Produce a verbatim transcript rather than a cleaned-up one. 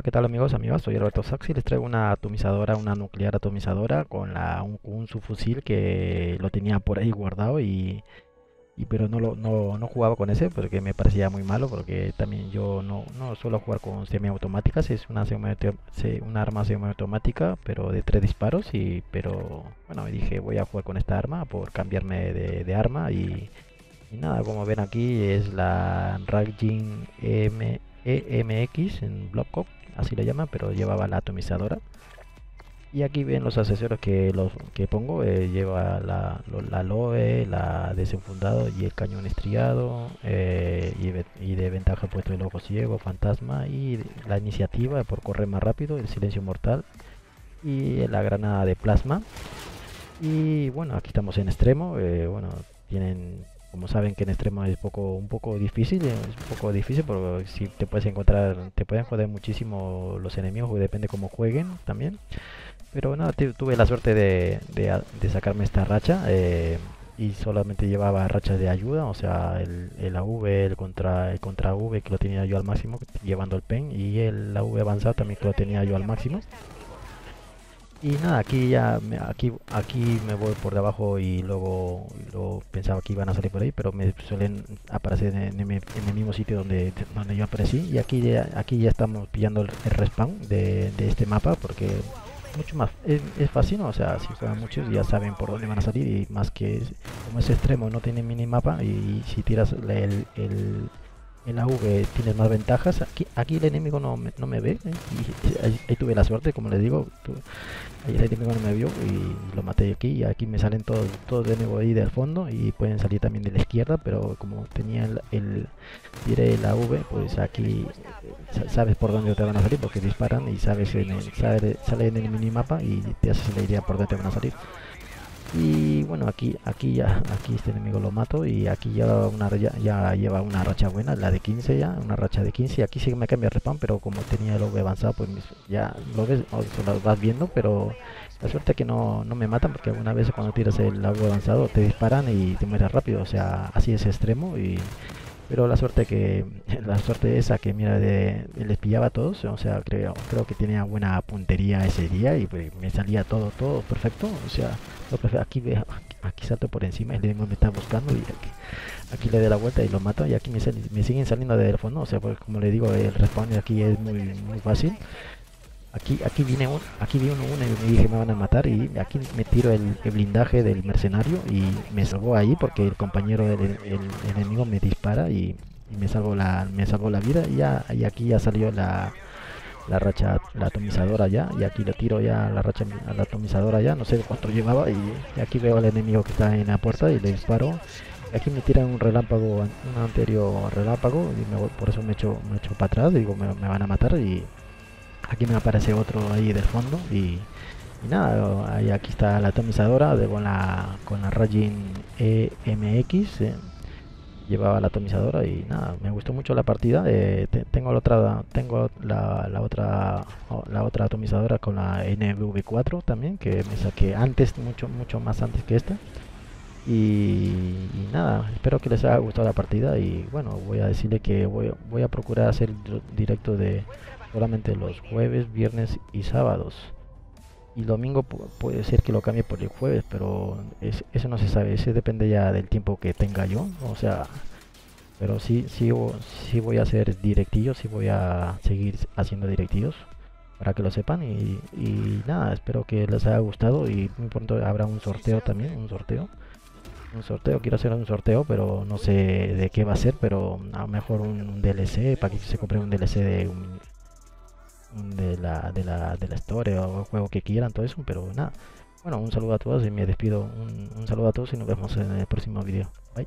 Hola, ¿qué tal amigos, amigas? Soy Alberto Sax y les traigo una atomizadora, una nuclear atomizadora con la, un, un subfusil que lo tenía por ahí guardado y, y pero no, lo, no, no jugaba con ese porque me parecía muy malo, porque también yo no, no suelo jugar con semiautomáticas. Es una, una arma semiautomática pero de tres disparos, y pero bueno, me dije voy a jugar con esta arma por cambiarme de, de arma y, y nada, como ven aquí es la Raijin M E M X en BlockCop, así lo llaman, pero llevaba la atomizadora. Y aquí ven los accesorios que los que pongo. Eh, lleva la, la aloe, la desenfundado y el cañón estriado, eh, y, y de ventaja puesto el ojo ciego, fantasma, y la iniciativa por correr más rápido, el silencio mortal y la granada de plasma. Y bueno, aquí estamos en extremo. Eh, bueno, tienen, como saben que en extremo es poco, un poco difícil, es un poco difícil porque si te puedes encontrar, te pueden joder muchísimo los enemigos, depende cómo jueguen también. Pero nada, tuve la suerte de, de, de sacarme esta racha, eh, y solamente llevaba rachas de ayuda, o sea, el, el A V, el contra el contra A V que lo tenía yo al máximo, llevando el pen, y el A V avanzado también que lo tenía yo al máximo. Y nada, aquí ya me, aquí aquí me voy por debajo y luego, luego pensaba que iban a salir por ahí, pero me suelen aparecer en, en, en el mismo sitio donde, donde yo aparecí. Y aquí ya, aquí ya estamos pillando el, el respawn de, de este mapa, porque mucho más es, es fácil, ¿no? O sea, si juegan muchos ya saben por dónde van a salir, y más que como es extremo no tiene minimapa, y si tiras el, el en la V tienes más ventajas. Aquí, aquí el enemigo no me, no me ve, ¿eh? Y ahí, ahí tuve la suerte, como les digo, tu, ahí el enemigo no me vio y lo maté aquí. Y aquí me salen todos todo de nuevo ahí del fondo, y pueden salir también de la izquierda, pero como tenía el, el tiré la V, pues aquí sabes por dónde te van a salir porque disparan y sabes en el, sale, sale en el minimapa y te haces la idea por dónde te van a salir. Y bueno, aquí aquí ya aquí este enemigo lo mato, y aquí ya una ya, ya lleva una racha buena, la de quince, ya una racha de quince. Aquí sí me cambia el respawn, pero como tenía el O V avanzado, pues ya lo ves, o sea, lo vas viendo, pero la suerte es que no, no me matan, porque alguna vez cuando tiras el O V avanzado te disparan y te mueres rápido, o sea, así es extremo. Y pero la suerte que la suerte esa que mira de, de les pillaba a todos, o sea, creo creo que tenía buena puntería ese día, y pues me salía todo todo perfecto, o sea, lo perfecto. Aquí, ve, aquí aquí salto por encima, el enemigo me está buscando y aquí, aquí le doy la vuelta y lo mato, y aquí me, sal, me siguen saliendo del fondo, o sea, pues como le digo, el respawn aquí es muy muy fácil. Aquí aquí viene un, aquí viene uno y me dije me van a matar, y aquí me tiro el, el blindaje del mercenario y me salgo ahí porque el compañero del el, el enemigo me dispara, y, y me salgo la me salgo la vida, y ya, y aquí ya salió la, la racha, la atomizadora ya, y aquí le tiro ya la racha a la atomizadora ya, no sé cuánto llevaba, y, y aquí veo al enemigo que está en la puerta y le disparo. Aquí me tiran un relámpago, un anterior relámpago, y me, por eso me echo me echo para atrás, digo me, me van a matar, y aquí me aparece otro ahí del fondo, y, y nada, ahí aquí está la atomizadora de, con la con la Raijin E M X, eh, llevaba la atomizadora. Y nada, me gustó mucho la partida. Eh, te, tengo la otra tengo la, la otra la otra atomizadora con la N V V cuatro también, que me saqué antes, mucho mucho más antes que esta. Y, y nada, espero que les haya gustado la partida, y bueno, voy a decirle que voy, voy a procurar hacer directo de solamente los jueves, viernes y sábados, y domingo puede ser que lo cambie por el jueves, pero es, eso no se sabe, eso depende ya del tiempo que tenga yo, o sea, pero sí, sí, sí voy a hacer directillos, sí voy a seguir haciendo directillos, para que lo sepan. Y, y nada, espero que les haya gustado, y muy pronto habrá un sorteo también, un sorteo. Un sorteo, quiero hacer un sorteo, pero no sé de qué va a ser, pero a lo mejor un, un D L C, para que se compre un D L C de un, de la de la de la historia o el juego que quieran, todo eso. Pero nada, bueno, un saludo a todos y me despido, un, un saludo a todos y nos vemos en el próximo vídeo. Bye.